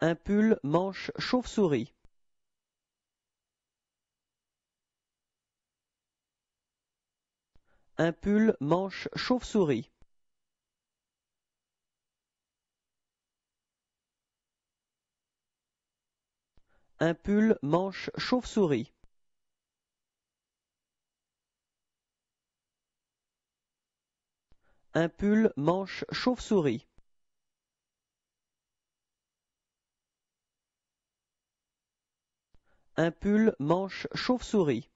Un pull manche chauve-souris. Un pull manche chauve-souris. Un pull manche chauve-souris. Un pull manche chauve-souris. Un pull manche chauve-souris.